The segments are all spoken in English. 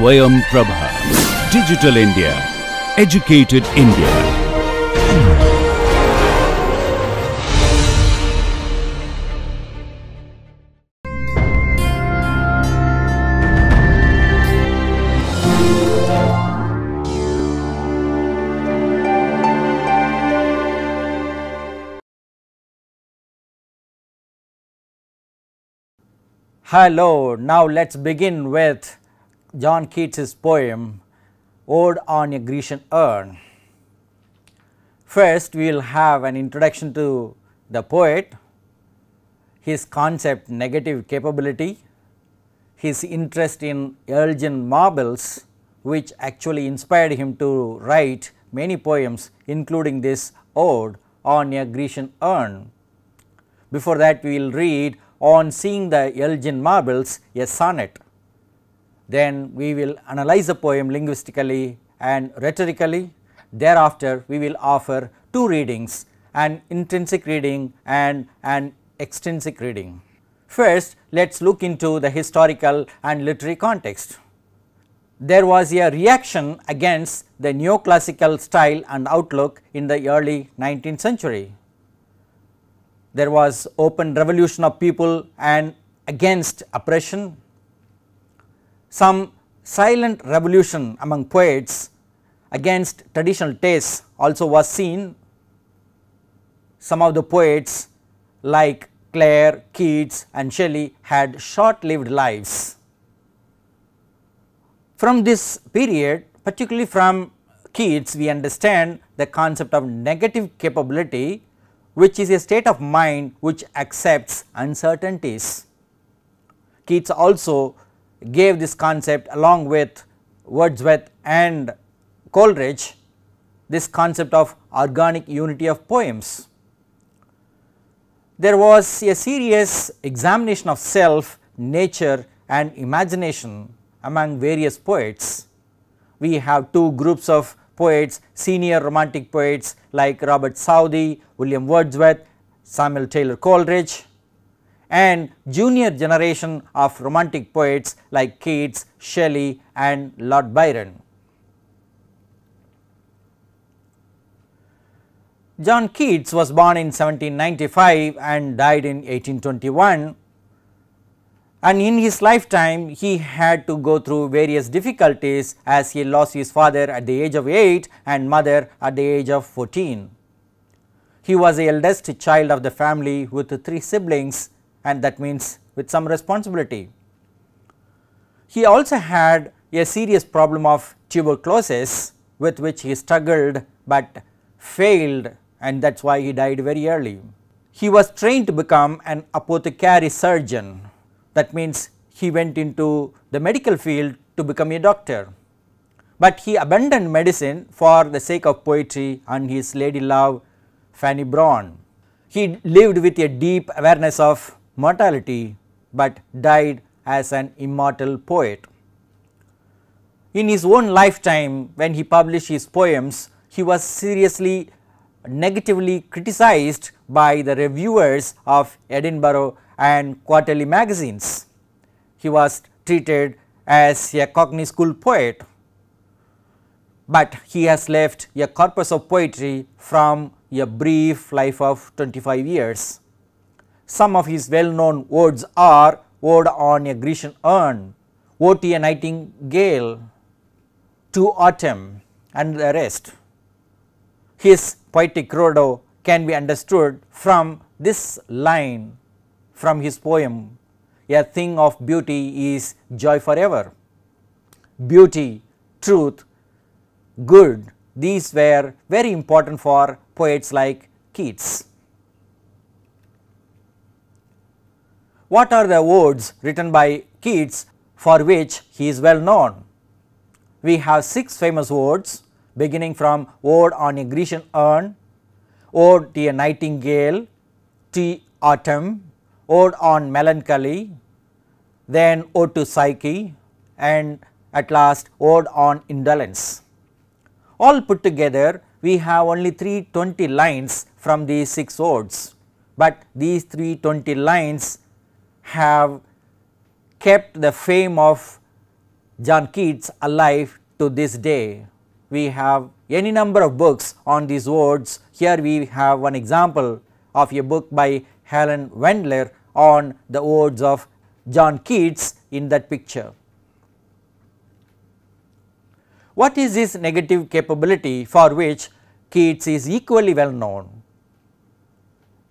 Swayam Prabha. Digital India. Educated India. Hello, now let's begin with John Keats's poem Ode on a Grecian Urn. First, we will have an introduction to the poet, his concept negative capability, his interest in Elgin marbles which actually inspired him to write many poems including this Ode on a Grecian Urn. Before that, we will read On Seeing the Elgin Marbles, a sonnet. Then we will analyze the poem linguistically and rhetorically. Thereafter, we will offer two readings, an intrinsic reading and an extrinsic reading. First, let us look into the historical and literary context. There was a reaction against the neoclassical style and outlook in the early 19th century. There was open revolution of people and against oppression, some silent revolution among poets against traditional tastes also was seen. Some of the poets like Clare, Keats and Shelley had short lived lives. From this period, particularly from Keats, we understand the concept of negative capability, which is a state of mind which accepts uncertainties. Keats also gave this concept along with Wordsworth and Coleridge, this concept of organic unity of poems. There was a serious examination of self, nature and imagination among various poets. We have two groups of poets, senior romantic poets like Robert Southey, William Wordsworth, Samuel Taylor Coleridge, and junior generation of romantic poets like Keats, Shelley and Lord Byron. John Keats was born in 1795 and died in 1821, and in his lifetime he had to go through various difficulties as he lost his father at the age of 8 and mother at the age of 14. He was the eldest child of the family with 3 siblings, and that means with some responsibility. He also had a serious problem of tuberculosis with which he struggled but failed, and that is why he died very early. He was trained to become an apothecary surgeon. That means he went into the medical field to become a doctor, but he abandoned medicine for the sake of poetry and his lady love Fanny Brawne. He lived with a deep awareness of mortality but died as an immortal poet. In his own lifetime, when he published his poems, he was seriously negatively criticized by the reviewers of Edinburgh and Quarterly magazines. He was treated as a Cockney School poet, but he has left a corpus of poetry from a brief life of 25 years. Some of his well known odes are Ode on a Grecian Urn, Ode to a Nightingale, To Autumn and the rest. His poetic credo can be understood from this line from his poem, a thing of beauty is joy forever. Beauty, truth, good, these were very important for poets like Keats. What are the odes written by Keats for which he is well known? We have 6 famous odes beginning from Ode on a Grecian Urn, Ode to a Nightingale, To Autumn, Ode on Melancholy, then Ode to Psyche and at last Ode on Indolence. All put together, we have only 320 lines from these 6 odes, but these 320 lines have kept the fame of John Keats alive to this day. We have any number of books on these words. Here we have one example of a book by Helen Vendler on the words of John Keats in that picture. What is this negative capability for which Keats is equally well known?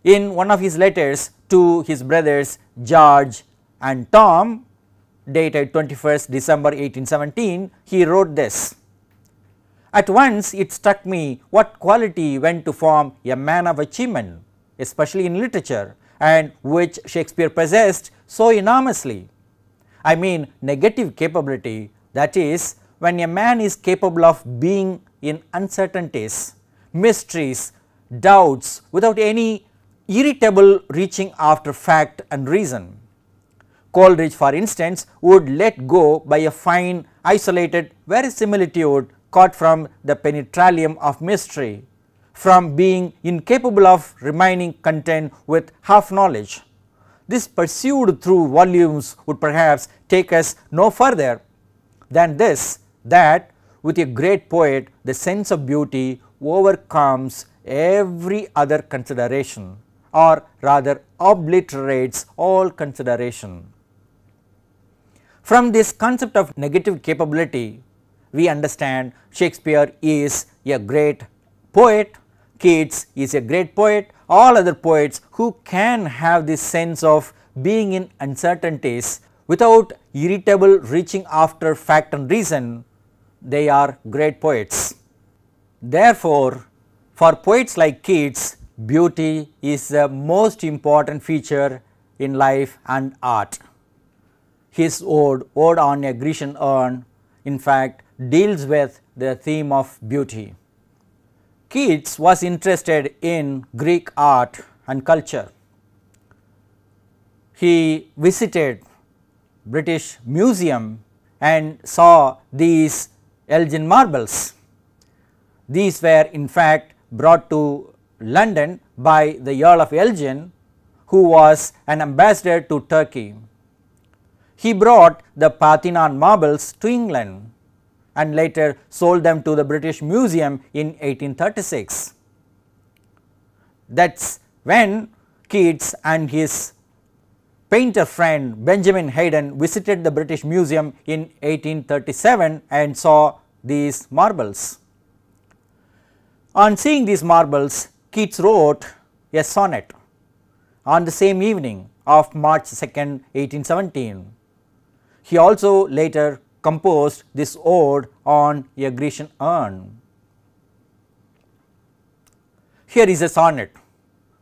In one of his letters to his brothers George and Tom, dated 21st December 1817, he wrote this: "At once it struck me what quality went to form a man of achievement, especially in literature, and which Shakespeare possessed so enormously. I mean negative capability, that is, when a man is capable of being in uncertainties, mysteries, doubts, without any irritable reaching after fact and reason. Coleridge, for instance, would let go by a fine, isolated verisimilitude caught from the penetralium of mystery, from being incapable of remaining content with half knowledge. This pursued through volumes would perhaps take us no further than this, that with a great poet the sense of beauty overcomes every other consideration, or rather obliterates all consideration." From this concept of negative capability, we understand Shakespeare is a great poet, Keats is a great poet, all other poets who can have this sense of being in uncertainties without irritable reaching after fact and reason, they are great poets. Therefore, for poets like Keats, beauty is the most important feature in life and art. His Ode on a Grecian Urn, in fact, deals with the theme of beauty. Keats was interested in Greek art and culture. He visited British Museum and saw these Elgin marbles. These were in fact brought to London by the Earl of Elgin, who was an ambassador to Turkey. He brought the Parthenon marbles to England and later sold them to the British Museum in 1836. That is when Keats and his painter friend Benjamin Hayden visited the British Museum in 1837 and saw these marbles. On seeing these marbles, Keats wrote a sonnet on the same evening of March 2nd, 1817. He also later composed this Ode on a Grecian Urn. Here is a sonnet: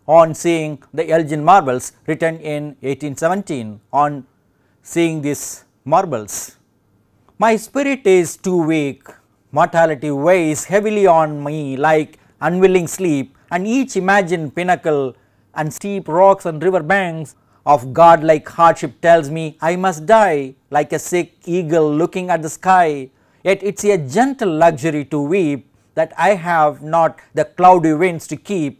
"On seeing the Elgin marbles," written in 1817, on seeing these marbles. "My spirit is too weak, mortality weighs heavily on me like unwilling sleep, and each imagined pinnacle and steep rocks and river banks of godlike hardship tells me I must die like a sick eagle looking at the sky. Yet it is a gentle luxury to weep that I have not the cloudy winds to keep.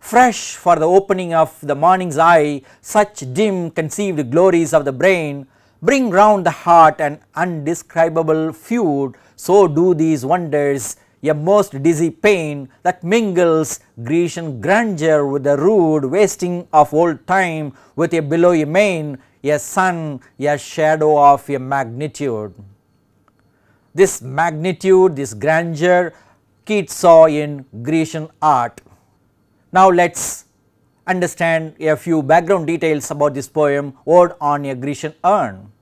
Fresh for the opening of the morning's eye, such dim conceived glories of the brain bring round the heart an undescribable feud, so do these wonders a most dizzy pain that mingles Grecian grandeur with the rude wasting of old time, with a billowy mane, a sun, a shadow of a magnitude." This magnitude, this grandeur, Keats saw in Grecian art. Now let us understand a few background details about this poem, Ode on a Grecian Urn.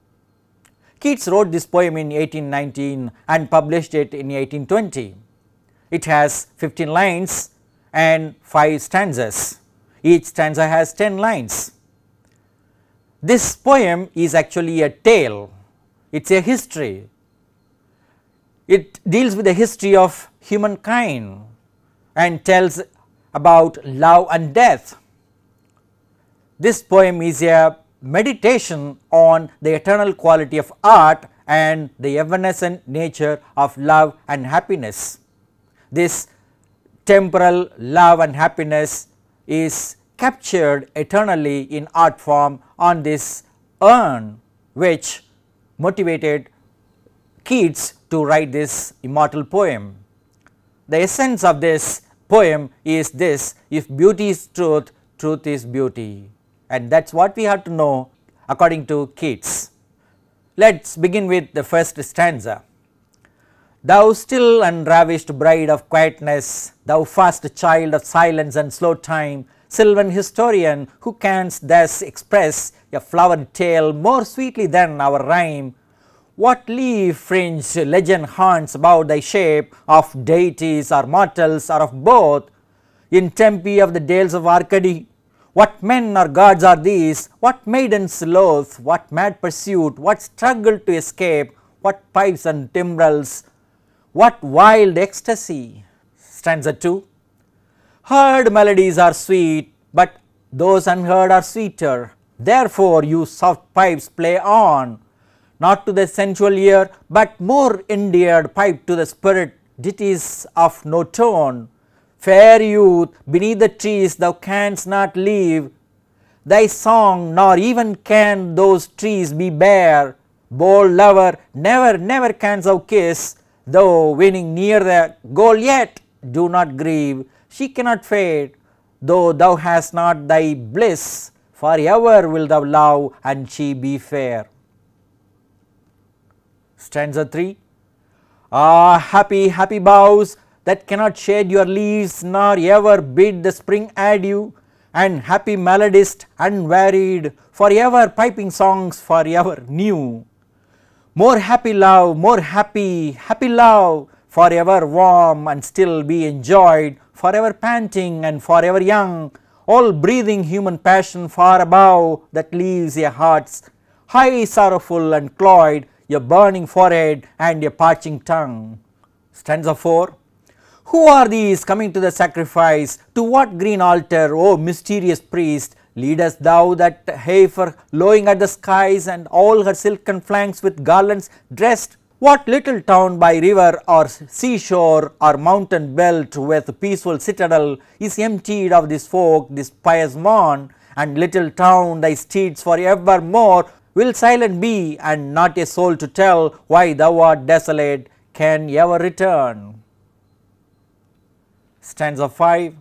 Keats wrote this poem in 1819 and published it in 1820. It has 15 lines and 5 stanzas. Each stanza has 10 lines. This poem is actually a tale, it is a history. It deals with the history of humankind and tells about love and death. This poem is a meditation on the eternal quality of art and the evanescent nature of love and happiness. This temporal love and happiness is captured eternally in art form on this urn, which motivated Keats to write this immortal poem. The essence of this poem is this: if beauty is truth, truth is beauty, and that is what we have to know according to Keats. Let us begin with the first stanza. Thou still unravished bride of quietness, thou fast child of silence and slow time, sylvan historian who canst thus express a flowered tale more sweetly than our rhyme. What leaf fringe legend haunts about thy shape, of deities or mortals or of both, in Tempe of the dales of Arcady? What men or gods are these, what maidens loath, what mad pursuit, what struggle to escape, what pipes and timbrels, what wild ecstasy? Stanza 2. Heard melodies are sweet, but those unheard are sweeter. Therefore, you soft pipes play on, not to the sensual ear, but more endeared pipe to the spirit, ditties of no tone. Fair youth, beneath the trees thou canst not live thy song, nor even can those trees be bare. Bold lover, never, never canst thou kiss, though winning near the goal yet do not grieve. She cannot fade, though thou hast not thy bliss, forever will thou love and she be fair. Stanza 3. Ah, happy, happy boughs that cannot shed your leaves nor ever bid the spring adieu, and happy melodist unwearied, forever piping songs forever new. More happy love, more happy, happy love, forever warm and still be enjoyed, forever panting and forever young, all breathing human passion far above that leaves your hearts high, sorrowful and cloyed, your burning forehead and your parching tongue. Stanza 4. Who are these coming to the sacrifice? To what green altar, O mysterious priest, leadest thou that heifer lowing at the skies and all her silken flanks with garlands dressed? What little town by river or seashore or mountain belt with peaceful citadel is emptied of this folk, this pious morn? And little town, thy steeds for evermore will silent be, and not a soul to tell why thou art desolate can ever return. Stanza 5.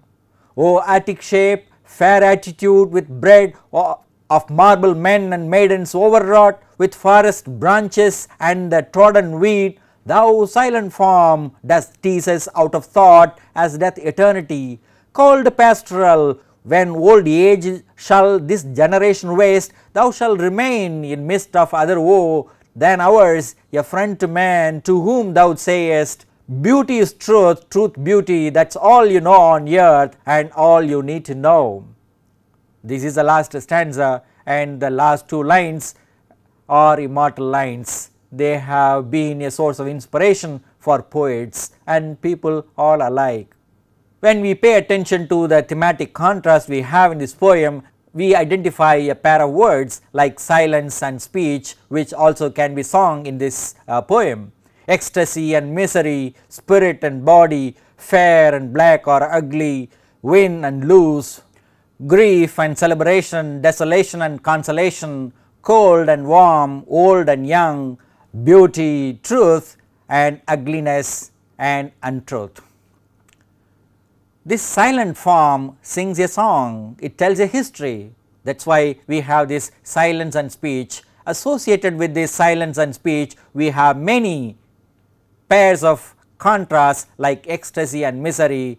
O Attic shape, fair attitude with bread of marble men and maidens overwrought with forest branches and the trodden wheat, thou silent form dost tease us out of thought as doth eternity. Called pastoral, when old age shall this generation waste, thou shalt remain in midst of other woe than ours, a friend to man, to whom thou sayest, beauty is truth, truth beauty, that's all you know on earth and all you need to know. This is the last stanza, and the last two lines are immortal lines. They have been a source of inspiration for poets and people all alike. When we pay attention to the thematic contrast we have in this poem, we identify a pair of words like silence and speech, which also can be sung in this poem. Ecstasy and misery, spirit and body, fair and black or ugly, win and lose, grief and celebration, desolation and consolation, cold and warm, old and young, beauty, truth, and ugliness and untruth. This silent form sings a song, it tells a history. That is why we have this silence and speech. Associated with this silence and speech, we have many pairs of contrasts like ecstasy and misery,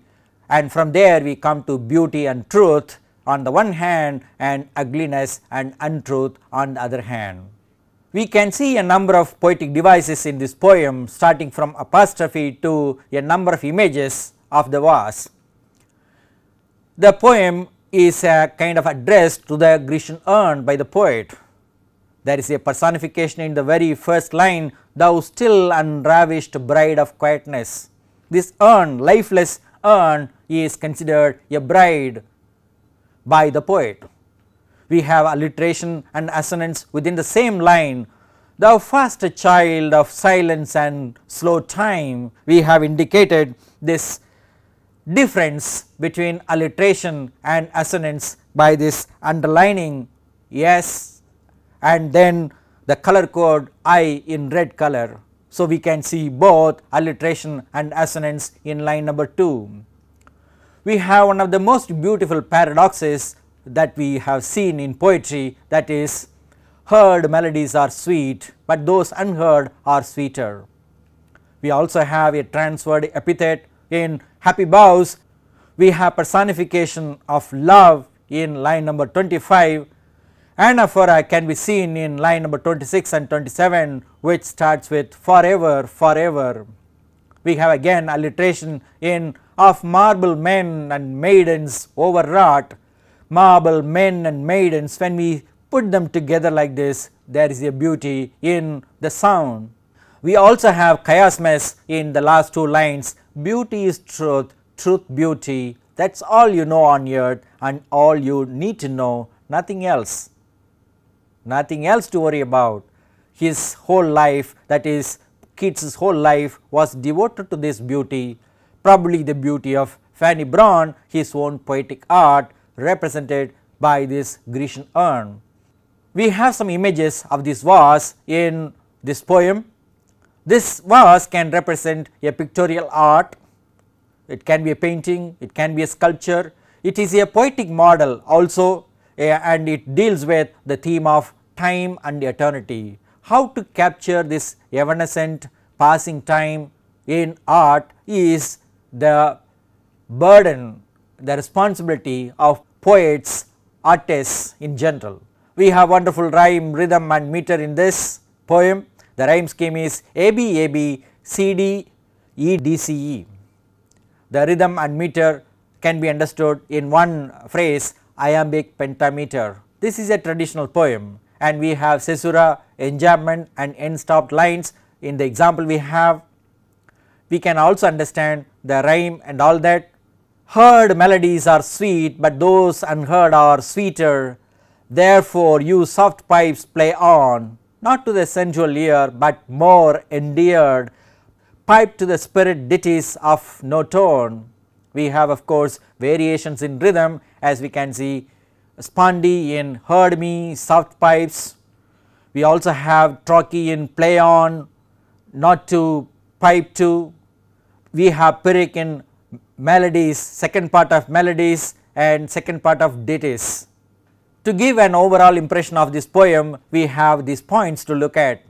and from there we come to beauty and truth on the one hand and ugliness and untruth on the other hand. We can see a number of poetic devices in this poem, starting from apostrophe to a number of images of the vase. The poem is a kind of address to the Grecian urn by the poet. There is a personification in the very first line, thou still unravished bride of quietness. This urn, lifeless urn, is considered a bride by the poet. We have alliteration and assonance within the same line, thou fast child of silence and slow time. We have indicated this difference between alliteration and assonance by this underlining yes and then the color code I in red color. So, we can see both alliteration and assonance in line number 2. We have one of the most beautiful paradoxes that we have seen in poetry, that is, heard melodies are sweet, but those unheard are sweeter. We also have a transferred epithet in Happy Boughs. We have personification of love in line number 25. Anaphora can be seen in line number 26 and 27, which starts with forever, forever. We have again alliteration in of marble men and maidens overwrought. Marble men and maidens, when we put them together like this, there is a beauty in the sound. We also have chiasmus in the last two lines, beauty is truth, truth beauty, that is all you know on earth and all you need to know, nothing else. Nothing else to worry about. His whole life, that is Keats's whole life, was devoted to this beauty, probably the beauty of Fanny Brawne, his own poetic art represented by this Grecian urn. We have some images of this vase in this poem. This vase can represent a pictorial art, it can be a painting, it can be a sculpture, it is a poetic model also, and it deals with the theme of time and eternity. How to capture this evanescent passing time in art is the burden, the responsibility of poets, artists in general. We have wonderful rhyme, rhythm and meter in this poem. The rhyme scheme is AB, AB, CD, EDCE. The rhythm and meter can be understood in one phrase, iambic pentameter. This is a traditional poem, and we have caesura, enjambment and end stopped lines in the example we have. We can also understand the rhyme and all that. Heard melodies are sweet, but those unheard are sweeter. Therefore, you soft pipes play on, not to the sensual ear, but more endeared. Pipe to the spirit ditties of no tone. We have, of course, variations in rhythm, as we can see Spondee in Heard Me, Soft Pipes. We also have Trochee in Play On, Not to, Pipe to. We have Pyrrhic in Melodies, second part of Melodies and second part of Ditties. To give an overall impression of this poem, we have these points to look at.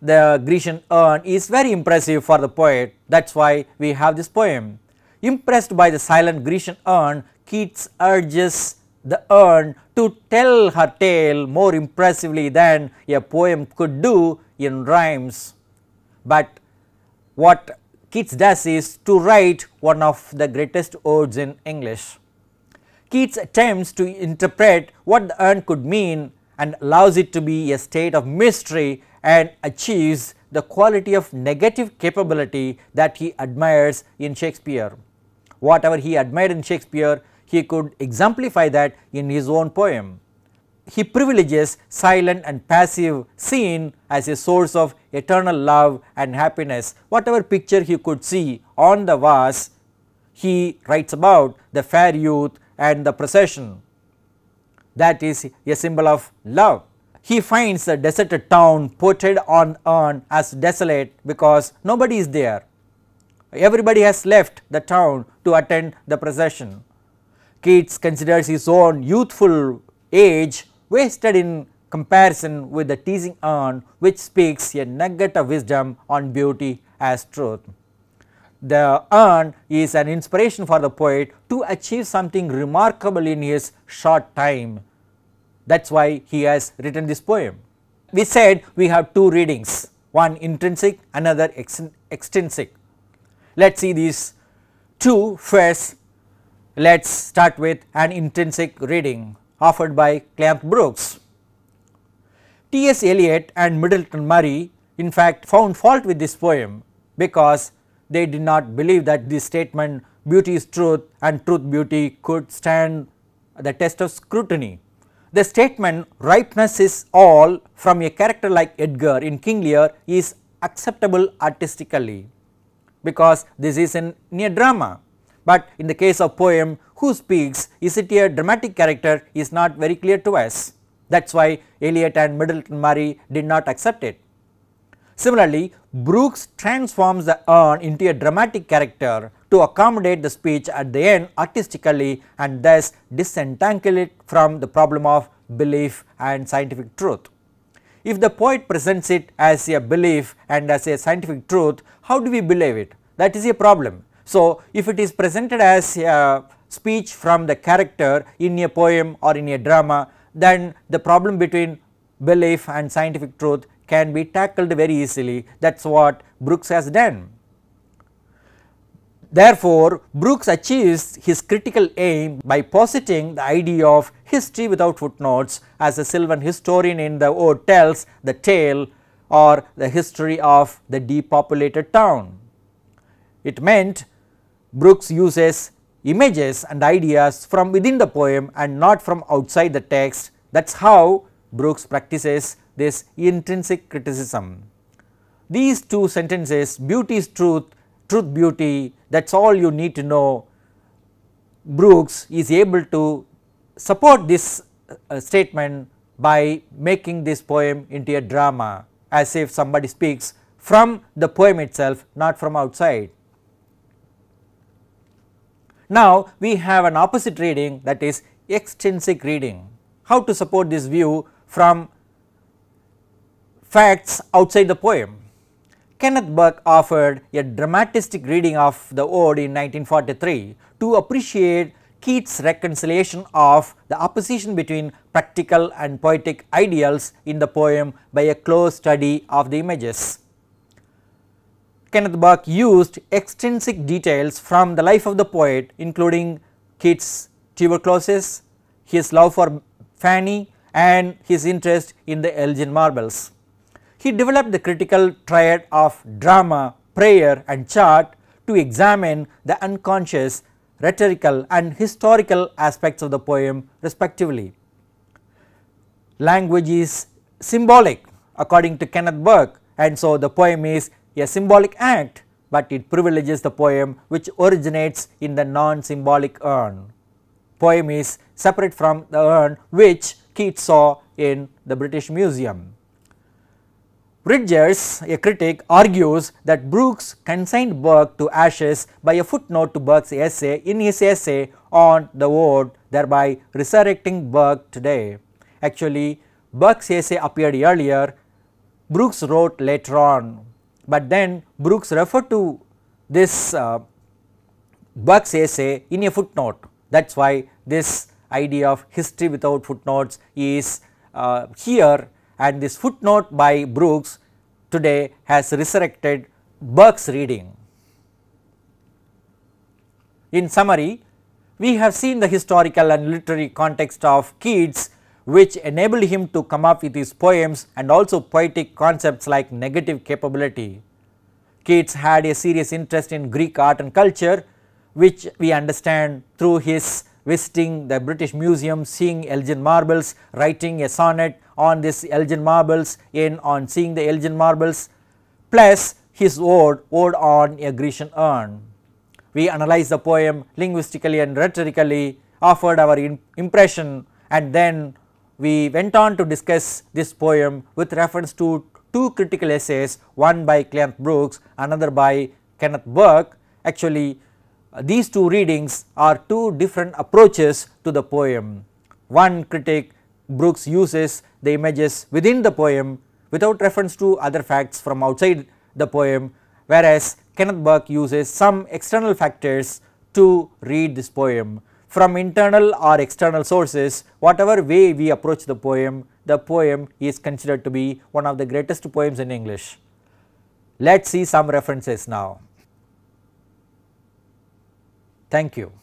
The Grecian urn is very impressive for the poet, that is why we have this poem. Impressed by the silent Grecian urn, Keats urges the urn to tell her tale more impressively than a poem could do in rhymes. But what Keats does is to write one of the greatest odes in English. Keats attempts to interpret what the urn could mean and allows it to be a state of mystery, and achieves the quality of negative capability that he admires in Shakespeare. Whatever he admired in Shakespeare, he could exemplify that in his own poem. He privileges silent and passive scene as a source of eternal love and happiness. Whatever picture he could see on the vase, he writes about the fair youth and the procession. That is a symbol of love. He finds the deserted town portrayed on urn as desolate because nobody is there. Everybody has left the town to attend the procession. Keats considers his own youthful age wasted in comparison with the teasing urn, which speaks a nugget of wisdom on beauty as truth. The urn is an inspiration for the poet to achieve something remarkable in his short time. That is why he has written this poem. We said we have two readings, one intrinsic, another extrinsic. Let us see these two first. Let us start with an intrinsic reading offered by Cleanth Brooks. T. S. Eliot and Middleton Murray in fact found fault with this poem because they did not believe that this statement, beauty is truth and truth beauty, could stand the test of scrutiny. The statement ripeness is all from a character like Edgar in King Lear is acceptable artistically because this is in a drama, but in the case of poem, who speaks, is it a dramatic character, is not very clear to us. That is why Eliot and Middleton Murray did not accept it. Similarly, Brooks transforms the urn into a dramatic character to accommodate the speech at the end artistically and thus disentangle it from the problem of belief and scientific truth. If the poet presents it as a belief and as a scientific truth, how do we believe it? That is a problem. So, if it is presented as a speech from the character in a poem or in a drama, then the problem between belief and scientific truth can be tackled very easily. That is what Brooks has done. Therefore, Brooks achieves his critical aim by positing the idea of history without footnotes, as the Sylvan historian in the ode tells the tale or the history of the depopulated town. It meant Brooks uses images and ideas from within the poem and not from outside the text. That is how Brooks practices this intrinsic criticism. These two sentences, beauty is truth, truth beauty, that is all you need to know. Brooks is able to support this statement by making this poem into a drama, as if somebody speaks from the poem itself, not from outside. Now, we have an opposite reading, that is extrinsic reading. How to support this view from facts outside the poem? Kenneth Burke offered a dramatistic reading of the ode in 1943 to appreciate Keats' reconciliation of the opposition between practical and poetic ideals in the poem by a close study of the images. Kenneth Burke used extrinsic details from the life of the poet, including Keats' tuberculosis, his love for Fanny, and his interest in the Elgin Marbles. He developed the critical triad of drama, prayer, and chart to examine the unconscious, rhetorical, and historical aspects of the poem respectively. Language is symbolic according to Kenneth Burke, and so the poem is a symbolic act, but it privileges the poem which originates in the non-symbolic urn. Poem is separate from the urn which Keats saw in the British Museum. Bridgers, a critic, argues that Brooks consigned Burke to ashes by a footnote to Burke's essay in his essay on the ode, thereby resurrecting Burke today. Actually, Burke's essay appeared earlier, Brooks wrote later on, but then Brooks referred to this Burke's essay in a footnote. That is why this idea of history without footnotes is here, and this footnote by Brooks today has resurrected Burke's reading. In summary, we have seen the historical and literary context of Keats, which enabled him to come up with his poems and also poetic concepts like negative capability. Keats had a serious interest in Greek art and culture, which we understand through his visiting the British Museum, seeing Elgin Marbles, writing a sonnet on this Elgin Marbles in On Seeing the Elgin Marbles, plus his Ode on a Grecian Urn. We analyzed the poem linguistically and rhetorically, offered our impression, and then we went on to discuss this poem with reference to two critical essays, one by Cleanth Brooks, another by Kenneth Burke. Actually, these two readings are two different approaches to the poem. One critic, Brooks, uses the images within the poem without reference to other facts from outside the poem, whereas Kenneth Burke uses some external factors to read this poem. From internal or external sources, whatever way we approach the poem is considered to be one of the greatest poems in English. Let us see some references now. Thank you.